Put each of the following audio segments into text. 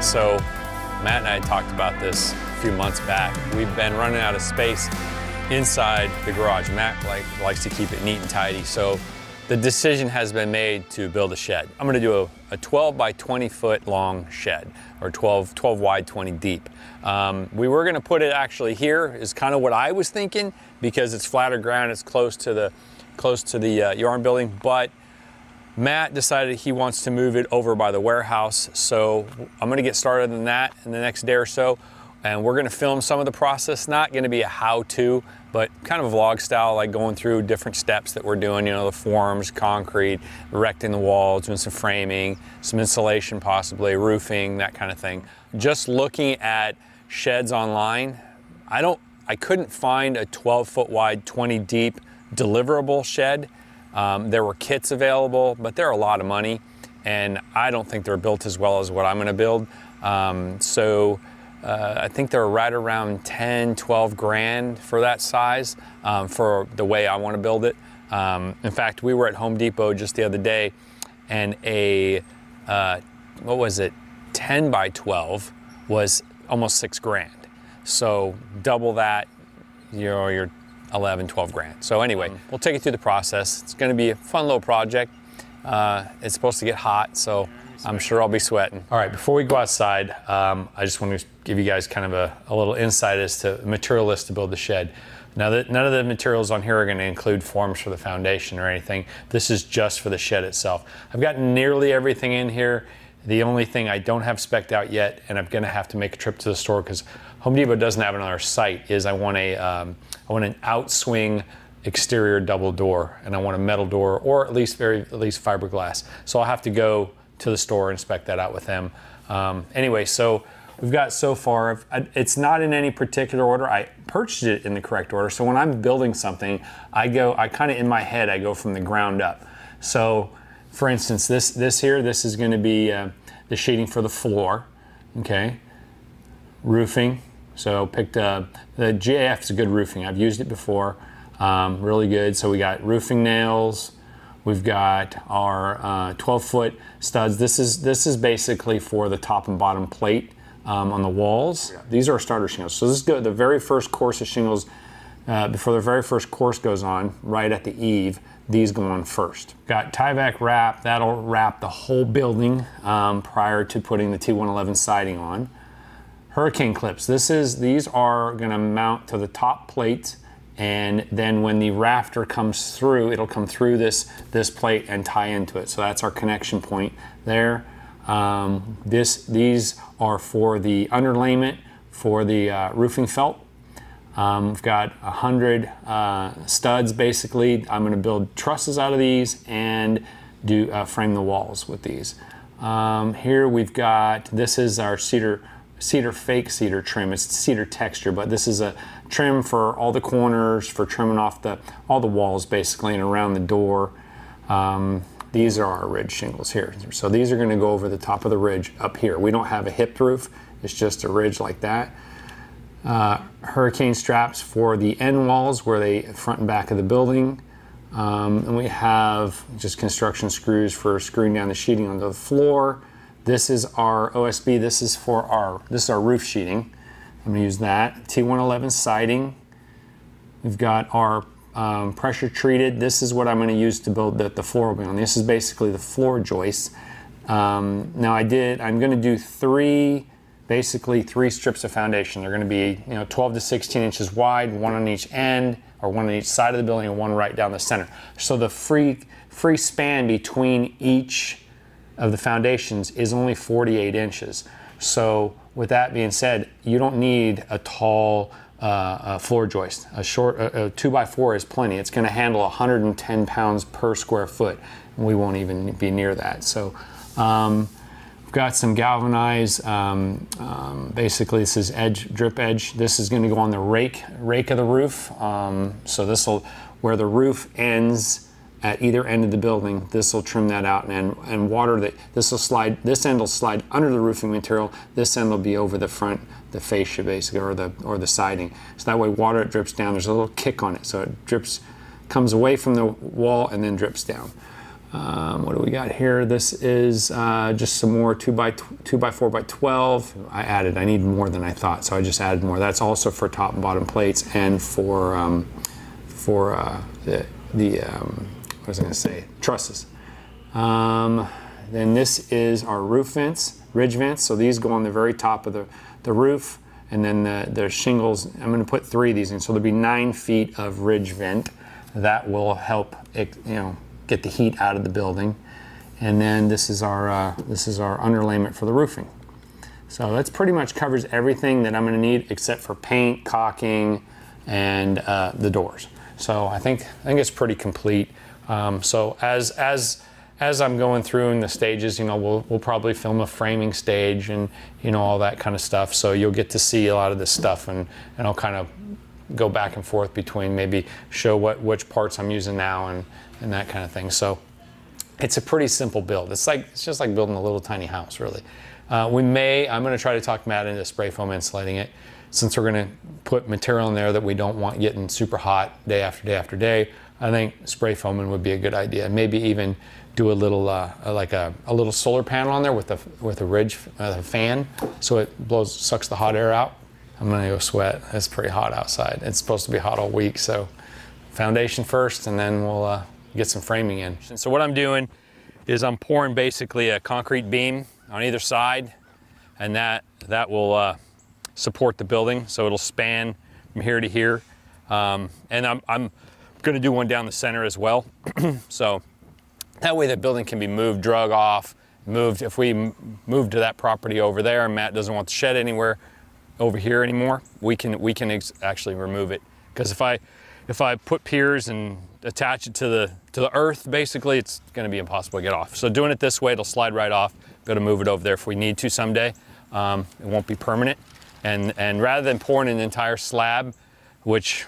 right, so Matt and I talked about this a few months back. We've been running out of space inside the garage. Matt likes to keep it neat and tidy, so the decision has been made to build a shed. I'm gonna do a 12 by 20 foot long shed, or 12 wide, 20 deep. We were gonna put it actually here, is kind of what I was thinking, because it's flatter ground, it's close to the yarn building, but Matt decided he wants to move it over by the warehouse. So I'm gonna get started on that in the next day or so, and we're gonna film some of the process. Not gonna be a how-to, but kind of a vlog style, like going through different steps that we're doing, you know, the forms, concrete, erecting the walls, doing some framing, some insulation possibly, roofing, that kind of thing. Just looking at sheds online, I couldn't find a 12 foot wide, 20 deep deliverable shed. There were kits available, but they're a lot of money, and I don't think they're built as well as what I'm gonna build. I think they're right around 10, 12 grand for that size, for the way I want to build it. In fact, we were at Home Depot just the other day, and a, 10 by 12 was almost 6 grand. So double that, you know, you're 11, 12 grand. So anyway, we'll take you through the process. It's going to be a fun little project. It's supposed to get hot, so I'm sure I'll be sweating. All right, before we go outside, I just want to give you guys kind of a little insight as to the material list to build the shed. Now, none of the materials on here are going to include forms for the foundation or anything. This is just for the shed itself. I've got nearly everything in here. The only thing I don't have spec'd out yet, and I'm going to have to make a trip to the store because Home Depot doesn't have it on our site, is I want an outswing exterior double door, and I want a metal door, or at least fiberglass. So I'll have to go to the store and spec that out with them. Anyway, so we've got so far, it's not in any particular order. I purchased it in the correct order. So when I'm building something, I kind of, in my head, I go from the ground up. So for instance, this is gonna be the sheeting for the floor, okay? Roofing, so picked up, the GAF is a good roofing. I've used it before, really good. So we got roofing nails. We've got our 12-foot studs. This is basically for the top and bottom plate on the walls. Yeah. These are starter shingles. So this is the very first course of shingles, before the very first course goes on, right at the eave, these go on first. Got Tyvek wrap, that'll wrap the whole building prior to putting the T111 siding on. Hurricane clips, these are gonna mount to the top plate, and then when the rafter comes through, it'll come through this plate and tie into it. So that's our connection point there. These are for the underlayment for the roofing felt. We've got 100 studs basically. I'm gonna build trusses out of these and do frame the walls with these. Here we've got, this is our fake cedar trim. It's cedar texture, but this is a trim for all the corners, for trimming off all the walls basically and around the door. These are our ridge shingles here. So these are gonna go over the top of the ridge up here. We don't have a hipped roof, it's just a ridge like that. Hurricane straps for the end walls where they front and back of the building. And we have just construction screws for screwing down the sheeting onto the floor. This is our OSB, this is our roof sheeting. I'm gonna use that. T111 siding. We've got our pressure treated. This is what I'm gonna use to build the floor will be on. This is basically the floor joist. Now I'm gonna do basically three strips of foundation. They're gonna be 12 to 16 inches wide, one on each end, or one on each side of the building, and one right down the center. So the free span between each of the foundations is only 48 inches. So with that being said, you don't need a tall floor joist. A 2x4 is plenty. It's gonna handle 110 pounds per square foot, and we won't even be near that. So we've got some galvanized, basically this is drip edge. This is gonna go on the rake of the roof. So this'll, where the roof ends, at either end of the building, this will trim that out and water that. This end will slide under the roofing material. This end will be over the front, the fascia basically, or the siding. So that way, water drips down. There's a little kick on it, so it comes away from the wall and then drips down. What do we got here? This is just some more 2x4x12. I need more than I thought, so I just added more. That's also for top and bottom plates and trusses. Then this is our roof vents, ridge vents. So these go on the very top of the roof, and then the shingles. I'm going to put 3 of these in, so there'll be 9 feet of ridge vent. That will help, get the heat out of the building. And then this is our underlayment for the roofing. So that's pretty much covers everything that I'm going to need except for paint, caulking, and the doors. So I think it's pretty complete. So as I'm going through in the stages, we'll probably film a framing stage and all that kind of stuff. So you'll get to see a lot of this stuff, and I'll kind of go back and forth between, maybe show which parts I'm using now and that kind of thing. So it's a pretty simple build. It's just like building a little tiny house, really. I'm gonna try to talk Matt into spray foam insulating it, since we're gonna put material in there that we don't want getting super hot day after day after day. I think spray foaming would be a good idea. Maybe even do a little like a little solar panel on there with a ridge fan, so it sucks the hot air out. I'm gonna go sweat. It's pretty hot outside. It's supposed to be hot all week, so foundation first, and then we'll get some framing in. And so what I'm doing is I'm pouring basically a concrete beam on either side, and that will support the building, so it'll span from here to here. And I'm gonna do one down the center as well. So that way the building can be moved, drug off, moved. If we move to that property over there and Matt doesn't want the shed anywhere, over here anymore, we can actually remove it, because if I put piers and attach it to the earth, basically it's going to be impossible to get off. So doing it this way, it'll slide right off. Got to move it over there if we need to someday. It won't be permanent. And rather than pouring an entire slab, which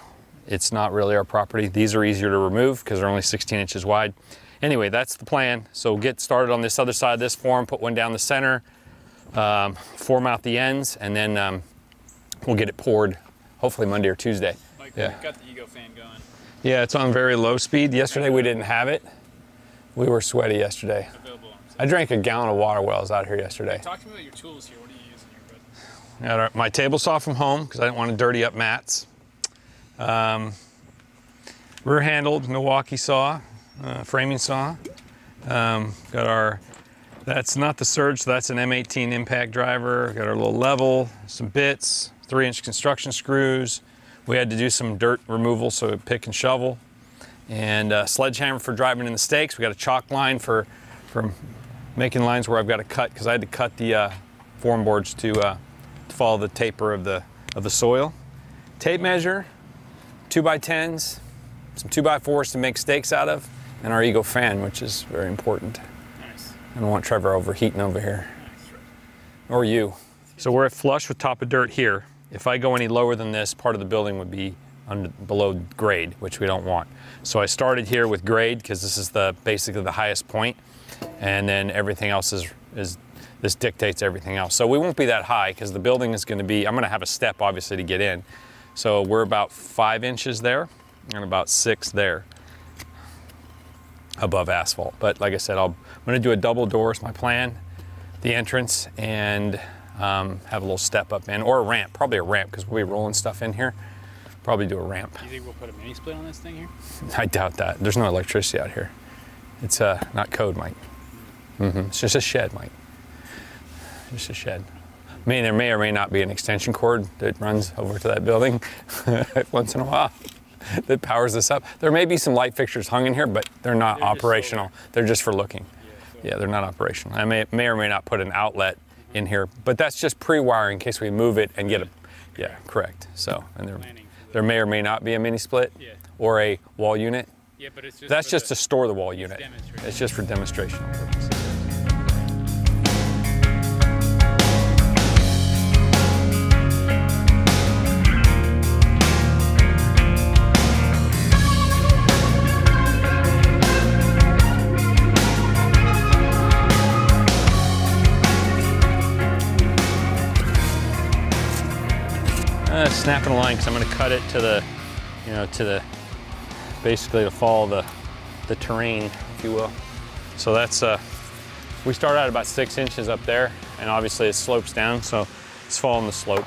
it's not really our property, these are easier to remove because they're only 16 inches wide. Anyway, that's the plan. So get started on this other side of this form, put one down the center, form out the ends, and then we'll get it poured hopefully Monday or Tuesday. Mike, yeah. We've got the ego fan going. Yeah, it's on very low speed. Yesterday we didn't have it. We were sweaty yesterday. I drank a gallon of water while I was out here yesterday. Talk to me about your tools here. What are you using here, bud? My table saw from home, because I didn't want to dirty up Matt's. Rear-handled Milwaukee saw, framing saw. Got our... That's not the Surge, so that's an M18 impact driver. Got our little level, some bits, 3-inch construction screws. We had to do some dirt removal, so pick and shovel. And a sledgehammer for driving in the stakes. We got a chalk line for making lines where I've got to cut, because I had to cut the form boards to follow the taper of the soil. Tape measure, 2x10s, some 2x4s to make stakes out of, and our ego fan, which is very important. I don't want Trevor overheating over here, or you. So we're at flush with top of dirt here. If I go any lower than this, part of the building would be below grade, which we don't want. So I started here with grade, because this is basically the highest point, and then everything else is this dictates everything else. So we won't be that high, because the building is gonna be, I'm gonna have a step obviously to get in. So we're about 5 inches there, and about 6 there, above asphalt. But like I said, I'm gonna do a double door is my plan, the entrance, and have a little step up in, or a ramp, probably a ramp, because we'll be rolling stuff in here. Probably do a ramp. You think we'll put a mini split on this thing here? I doubt that. There's no electricity out here. It's not code, Mike. It's just a shed, Mike. Just a shed. I mean, there may or may not be an extension cord that runs over to that building once in a while, that powers this up. There may be some light fixtures hung in here, but they're not operational. They're just for looking. Yeah, they're not operational. I may or may not put an outlet in here, but that's just pre-wiring in case we move it and get a, yeah, correct. So, and there may or may not be a mini split or a wall unit. Yeah, but it's just that's just to store the wall unit. It's just for demonstrational purposes. Snapping a line, because I'm going to cut it to the basically to follow the terrain, if you will. So that's, we start out about 6 inches up there, and obviously it slopes down, so it's following the slope.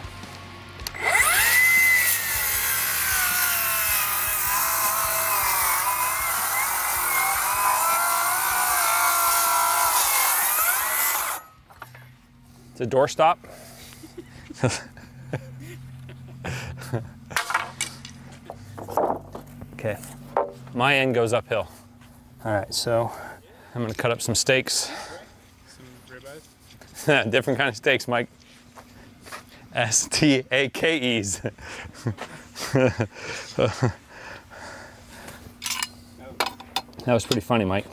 It's a doorstop. Okay, my end goes uphill. All right, so I'm gonna cut up some steaks. Some ribeyes? Different kind of steaks, Mike. S-T-A-K-E's. That was pretty funny, Mike.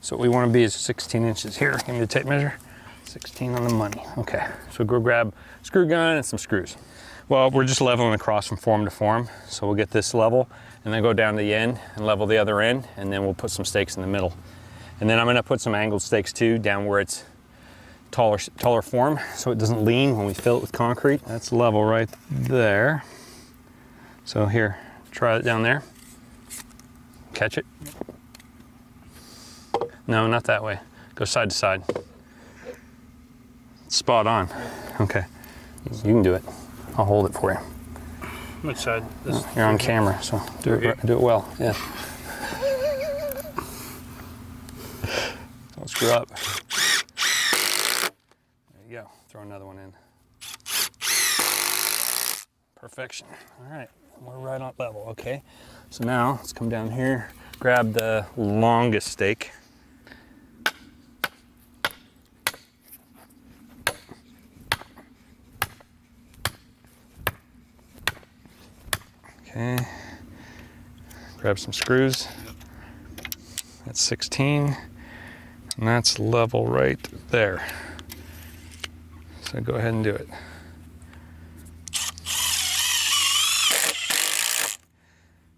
So what we want to be is 16 inches here. Give me the tape measure. 16 on the money. Okay, so go grab a screw gun and some screws. Well, we're just leveling across from form to form. So we'll get this level and then go down to the end and level the other end, and then we'll put some stakes in the middle. And then I'm gonna put some angled stakes too down where it's taller form so it doesn't lean when we fill it with concrete. That's level right there. So here, try it down there. Catch it. No, not that way. Go side to side. Spot on. Okay. You can do it. I'll hold it for you. Which side? This You're on camera, so do it well. Yeah. Don't screw up. There you go. Throw another one in. Perfection. All right. We're right on level, okay? So now let's come down here, grab the longest stake. Okay, grab some screws. That's 16, and that's level right there. So go ahead and do it.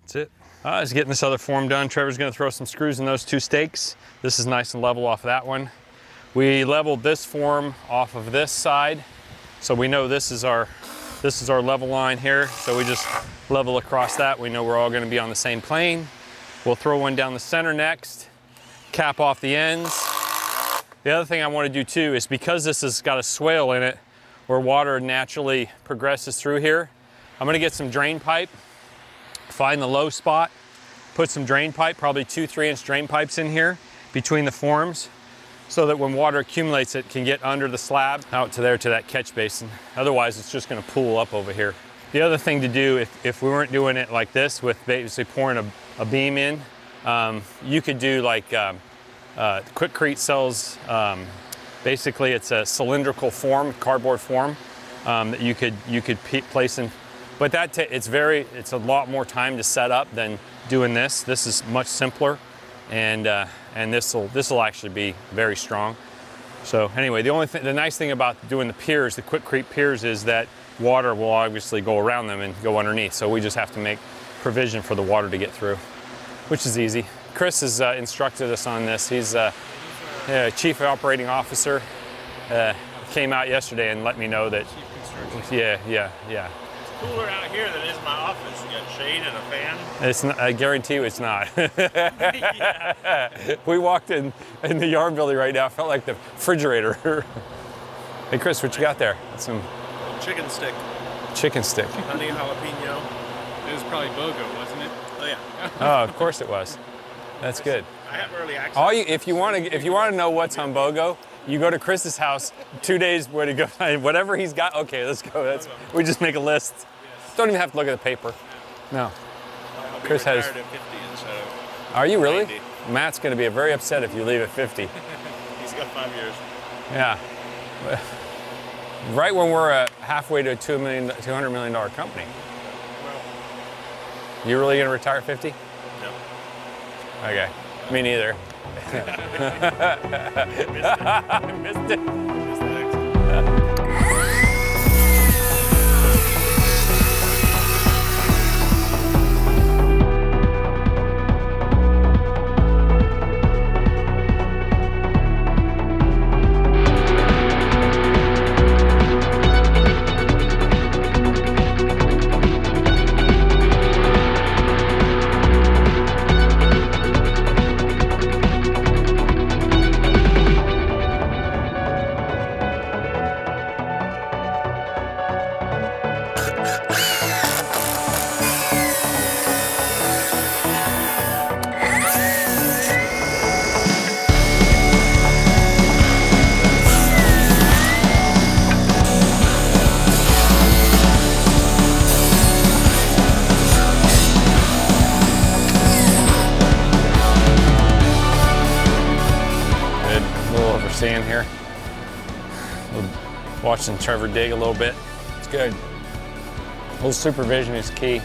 That's it. Just getting this other form done. Trevor's gonna throw some screws in those two stakes. This is nice and level off that one. We leveled this form off of this side, so we know this is our level line here, so we just level across that. We know we're all gonna be on the same plane. We'll throw one down the center next, cap off the ends. The other thing I wanna do too is, because this has got a swale in it where water naturally progresses through here, I'm gonna get some drain pipe, find the low spot, put some drain pipe, probably 2 3-inch drain pipes in here between the forms, so that when water accumulates, it can get under the slab out to there to that catch basin. Otherwise, it's just gonna pool up over here. The other thing to do, if we weren't doing it like this with basically pouring a beam in, you could do like Quikrete sells, basically it's a cylindrical form, cardboard form, that you could place in. But it's a lot more time to set up than doing this. This is much simpler, and this will actually be very strong. So anyway, the nice thing about doing the piers, the Quikrete piers, is that water will obviously go around them and go underneath. So we just have to make provision for the water to get through, which is easy. Chris has instructed us on this. He's chief operating officer. Came out yesterday and let me know that. Chief construction. Yeah. It's cooler out here than it is in my office. You got shade and a fan. It's not, I guarantee you it's not. Yeah. We walked in the yard building right now. Felt like the refrigerator. Hey Chris, what you got there? Some chicken stick. Chicken stick. Honey jalapeno. It was probably BOGO, wasn't it? Oh yeah. Oh, of course it was. That's good. I have early access. If you want to know what's on BOGO, you go to Chris's house. 2 days where to go. Whatever he's got. Okay, let's go. We just make a list. Yes. Don't even have to look at the paper. No. I'll Chris be has. At 50 instead of Are you really? 90. Matt's going to be very upset if you leave at 50. He's got 5 years. Yeah. Right when we're halfway to a $200 million company. Well, you really gonna retire at 50? No. Okay, me neither. I missed it. Sand here. Watching Trevor dig a little bit. It's good. A little supervision is key.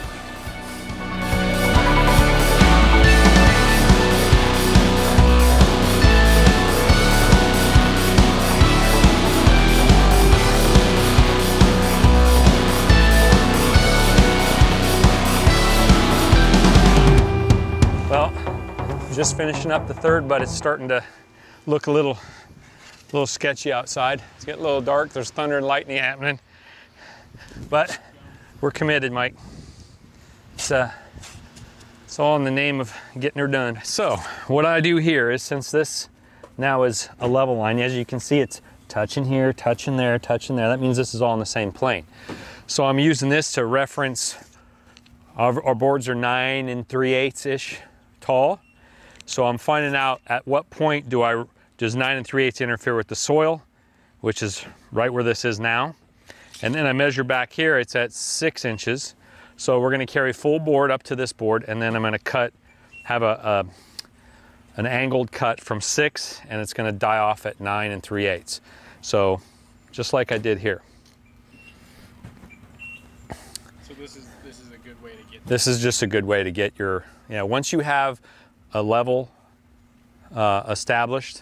Well, just finishing up the third, but it's starting to look a little sketchy outside. It's getting a little dark. There's thunder and lightning happening, but we're committed, Mike. It's all in the name of getting her done. So what I do here is, since this now is a level line, as you can see, it's touching here, touching there, touching there. That means this is all in the same plane. So I'm using this to reference. Our boards are 9 3/8-ish tall. So I'm finding out at what point does 9 3/8 interfere with the soil, which is right where this is now. And then I measure back here, it's at 6 inches. So we're gonna carry full board up to this board, and then I'm gonna have an angled cut from 6, and it's gonna die off at 9 3/8. So just like I did here. So this is a good way to get. This is just a good way to get your, you know, once you have a level established,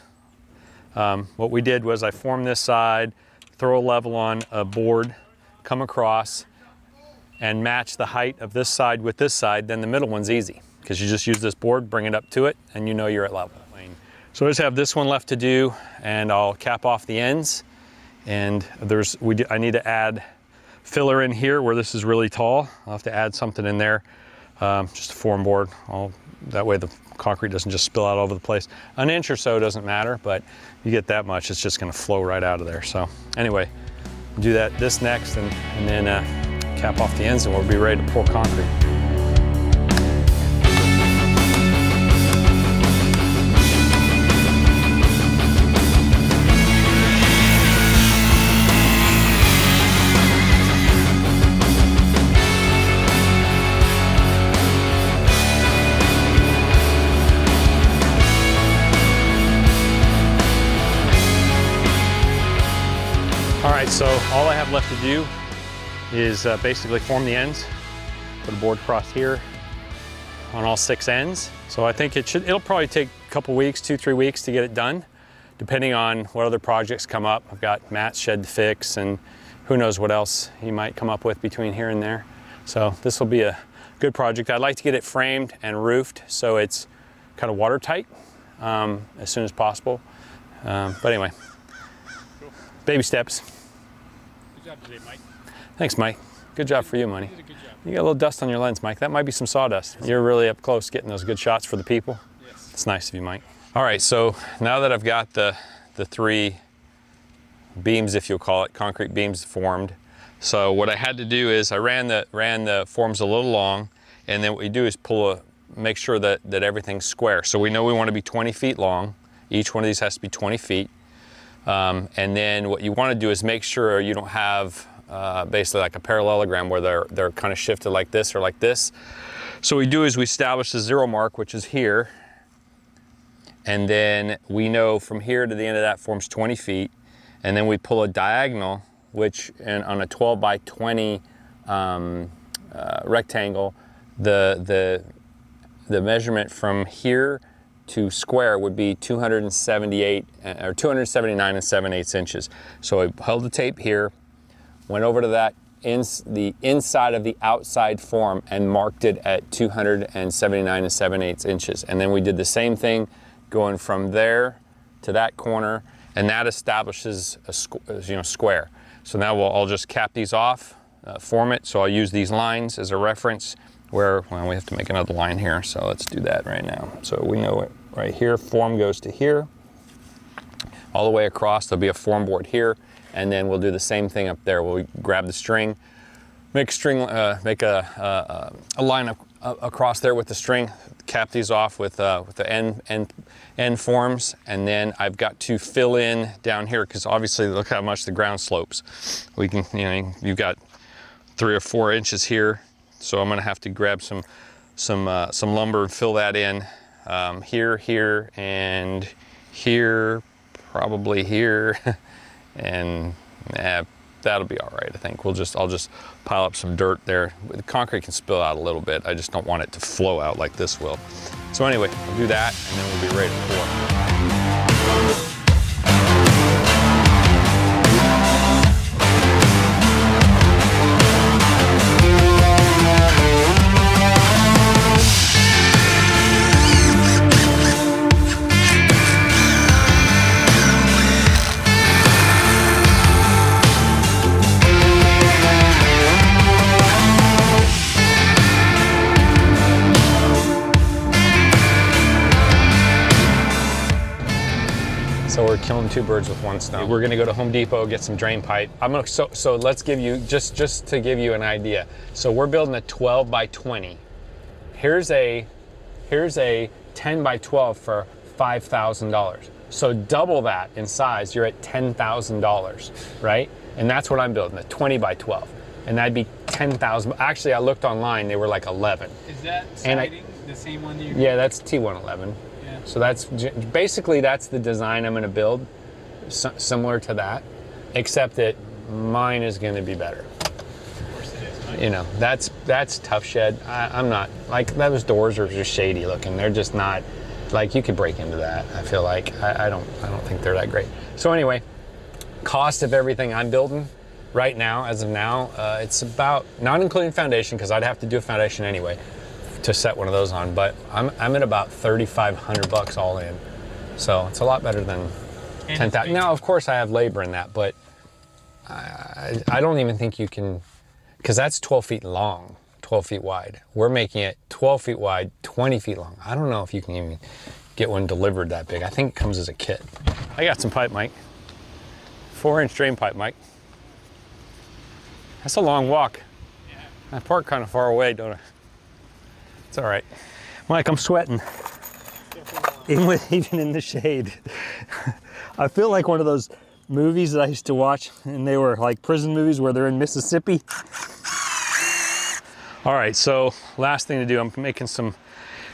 what we did was I formed this side, throw a level on a board, come across, and match the height of this side with this side. Then the middle one's easy, because you just use this board, bring it up to it, and you know you're at level. So I just have this one left to do, and I'll cap off the ends. And I need to add filler in here where this is really tall. I'll have to add something in there, just a form board. That way the concrete doesn't just spill out all over the place. An inch or so doesn't matter, but you get that much, it's just gonna flow right out of there. So anyway, do this next, and then cap off the ends, and we'll be ready to pour concrete. So all I have left to do is basically form the ends, put a board across here on all 6 ends. So I think it'll probably take a couple weeks, 2-3 weeks to get it done, depending on what other projects come up. I've got Matt's shed to fix, and who knows what else he might come up with between here and there. So this will be a good project. I'd like to get it framed and roofed so it's kind of watertight as soon as possible. But anyway, cool. Baby steps. Good job today, Mike. Thanks, Mike. Good job for you, Money. You did a good job. You got a little dust on your lens, Mike. That might be some sawdust. You're really up close getting those good shots for the people. Yes. It's nice of you, Mike. All right, so now that I've got the 3 beams, if you'll call it, concrete beams formed. So what I had to do is I ran the forms a little long, and then what we do is make sure that everything's square. So we know we want to be 20 feet long. Each one of these has to be 20 feet. And then what you want to do is make sure you don't have basically like a parallelogram where they're kind of shifted like this or like this. So what we do is we establish the 0 mark, which is here. And then we know from here to the end of that form's 20 feet. And then we pull a diagonal, which on a 12 by 20 rectangle, the measurement from here to square would be 278 or 279 7/8 inches. So I held the tape here, went over to that the inside of the outside form and marked it at 279 7/8 inches. And then we did the same thing going from there to that corner, and that establishes a square. So now I'll just cap these off, form it. So I'll use these lines as a reference where, well, we have to make another line here. So let's do that right now. So we know it right here, form goes to here. All the way across, there'll be a form board here. And then we'll do the same thing up there. We'll grab the string, make a line across there with the string, cap these off with the end forms, and then I've got to fill in down here because obviously look how much the ground slopes. We can, you know, you've got 3 or 4 inches here, so I'm going to have to grab some lumber and fill that in here, here, and here, probably here. And that'll be all right. I think I'll just pile up some dirt there. The concrete can spill out a little bit. I just don't want it to flow out like this will. So anyway, we'll do that and then we'll be ready to pour. So we're killing two birds with one stone. We're gonna go to Home Depot, get some drain pipe. So let's give you, just to give you an idea. So we're building a 12 by 20. Here's a 10 by 12 for $5,000. So double that in size, you're at $10,000, right? And that's what I'm building, a 20 by 12. And that'd be 10,000. Actually, I looked online, they were like 11. Is that siding, the same one you? Yeah, that's T111. So that's basically the design I'm going to build, similar to that, except that mine is going to be better. Of course it is, Mike. You know, that's tough shed. I'm not like those doors are just shady looking. They're just not like you could break into that. I feel like I don't think they're that great. So anyway, cost of everything I'm building right now, as of now, it's about, not including foundation because I'd have to do a foundation anyway to set one of those on, but I'm at about 3,500 bucks all in. So it's a lot better than 10,000. Now, of course I have labor in that, but I don't even think you can, because that's 12 feet long, 12 feet wide. We're making it 12 feet wide, 20 feet long. I don't know if you can even get one delivered that big. I think it comes as a kit. I got some pipe, Mike. 4-inch drain pipe, Mike. That's a long walk. Yeah. I park kind of far away, don't I? It's all right. Mike, I'm sweating, even in the shade. I feel like one of those movies that I used to watch, and they were like prison movies where they're in Mississippi. All right, so last thing to do, I'm making some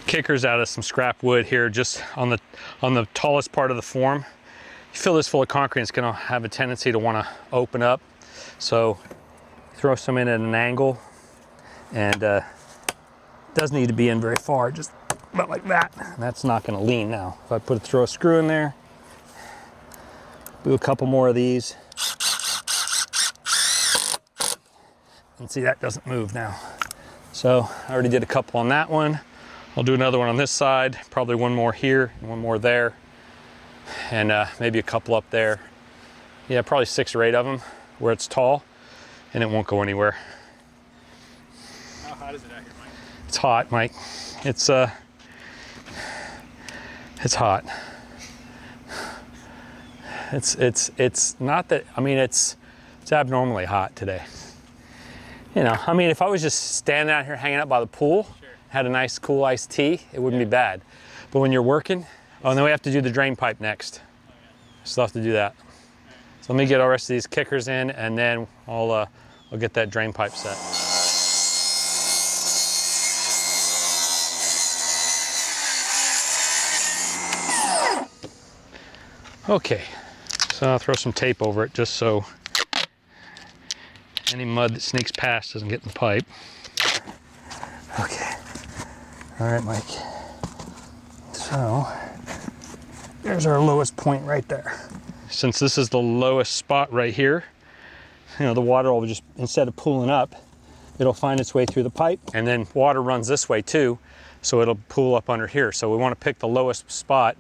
kickers out of some scrap wood here, just on the tallest part of the form. You fill this full of concrete, it's gonna have a tendency to wanna open up. So throw some in at an angle, and doesn't need to be in very far, just about like that. And that's not going to lean now. If I throw a screw in there, do a couple more of these, and see that doesn't move now. So I already did a couple on that one. I'll do another one on this side, probably one more here, and one more there, and maybe a couple up there. Yeah, probably 6 or 8 of them where it's tall, and it won't go anywhere. How hot is it out here? It's hot, Mike. It's hot. It's not that, I mean, it's abnormally hot today. You know, I mean, if I was just standing out here hanging out by the pool, sure, had a nice cool iced tea, it wouldn't, yeah, be bad. But when you're working, oh, and then we have to do the drain pipe next. Oh, yeah. Still have to do that. Right. So let me get all the rest of these kickers in, and then I'll get that drain pipe set. Okay, so I'll throw some tape over it just so any mud that sneaks past doesn't get in the pipe. Okay, all right, Mike. So There's our lowest point right there. Since this is the lowest spot right here, you know, the water will just, instead of pooling up, it'll find its way through the pipe, and then water runs this way too, so it'll pool up under here. So we want to pick the lowest spot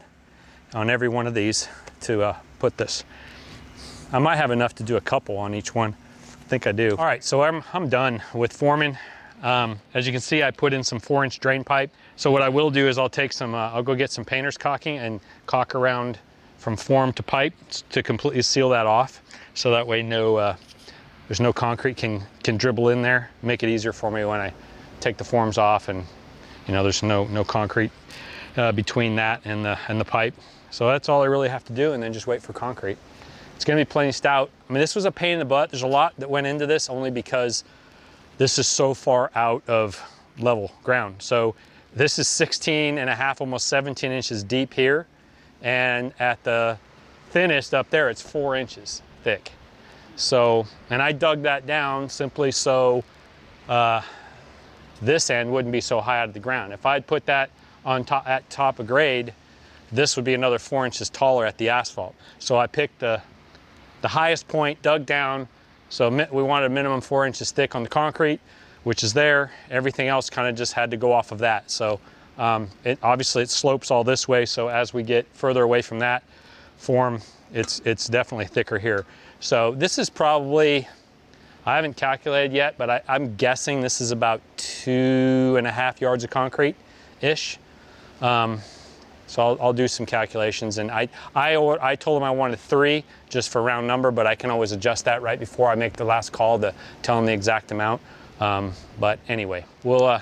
on every one of these to put this. I might have enough to do a couple on each one. I think I do. All right, so I'm done with forming. As you can see, I put in some 4-inch drain pipe. So what I will do is I'll take some, I'll go get some painter's caulking and caulk around from form to pipe to completely seal that off. So that way no, there's no concrete can dribble in there. Make it easier for me when I take the forms off, and you know, there's no concrete between that and the pipe. So that's all I really have to do, and then just wait for concrete. It's gonna be plenty stout. I mean, this was a pain in the butt. There's a lot that went into this only because this is so far out of level ground. So this is 16.5, almost 17 inches deep here. And at the thinnest up there, it's 4 inches thick. So, and I dug that down simply so this end wouldn't be so high out of the ground. If I'd put that on top, at top of grade, this would be another 4 inches taller at the asphalt. So I picked the highest point, dug down. So we wanted a minimum 4 inches thick on the concrete, which is there. Everything else kind of just had to go off of that. So obviously it slopes all this way. So as we get further away from that form, it's definitely thicker here. So this is probably, I haven't calculated yet, but I'm guessing this is about 2.5 yards of concrete-ish. So I'll do some calculations, and I told them I wanted 3 just for round number, but I can always adjust that right before I make the last call to tell them the exact amount. But anyway, we'll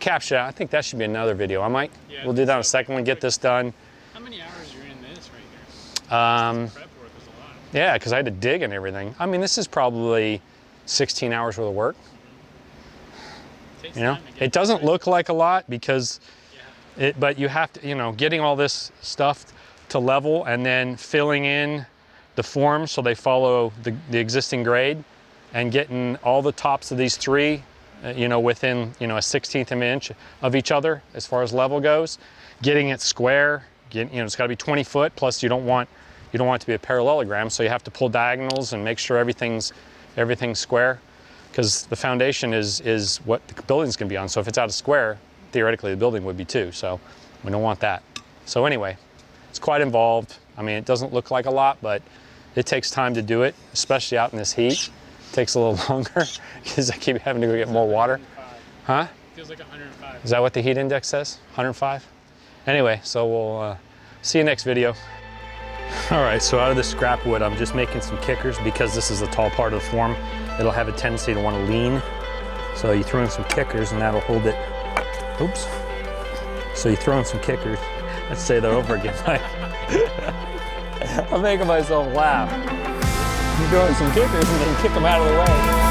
capture that. I think that should be another video. I might, yeah, we'll do that on a second one, get this done. How many hours are in this right here? Prep work is a lot. Yeah, because I had to dig and everything. I mean, this is probably 16 hours worth of work. Mm-hmm. You know, it doesn't look like a lot because. But you have to, you know, getting all this stuff to level and then filling in the forms so they follow the existing grade, and getting all the tops of these 3, you know, within, you know, a 16th of an inch of each other as far as level goes, getting it square, you know, it's got to be 20 foot plus you don't want it to be a parallelogram, so you have to pull diagonals and make sure everything's square, because the foundation is what the building's going to be on. So if it's out of square, theoretically the building would be too, so we don't want that. So anyway, it's quite involved. I mean, it doesn't look like a lot, but it takes time to do it, especially out in this heat. It takes a little longer because I keep having to go get more water. Huh? Feels like 105. Is that what the heat index says? 105? Anyway, so we'll see you next video. All right, so out of this scrap wood, I'm just making some kickers because this is the tall part of the form. It'll have a tendency to want to lean. So you throw in some kickers and that'll hold it. Oops. So you throw in some kickers. Let's say that over again, Mike. I'm making myself laugh. You throw in some kickers and then kick them out of the way.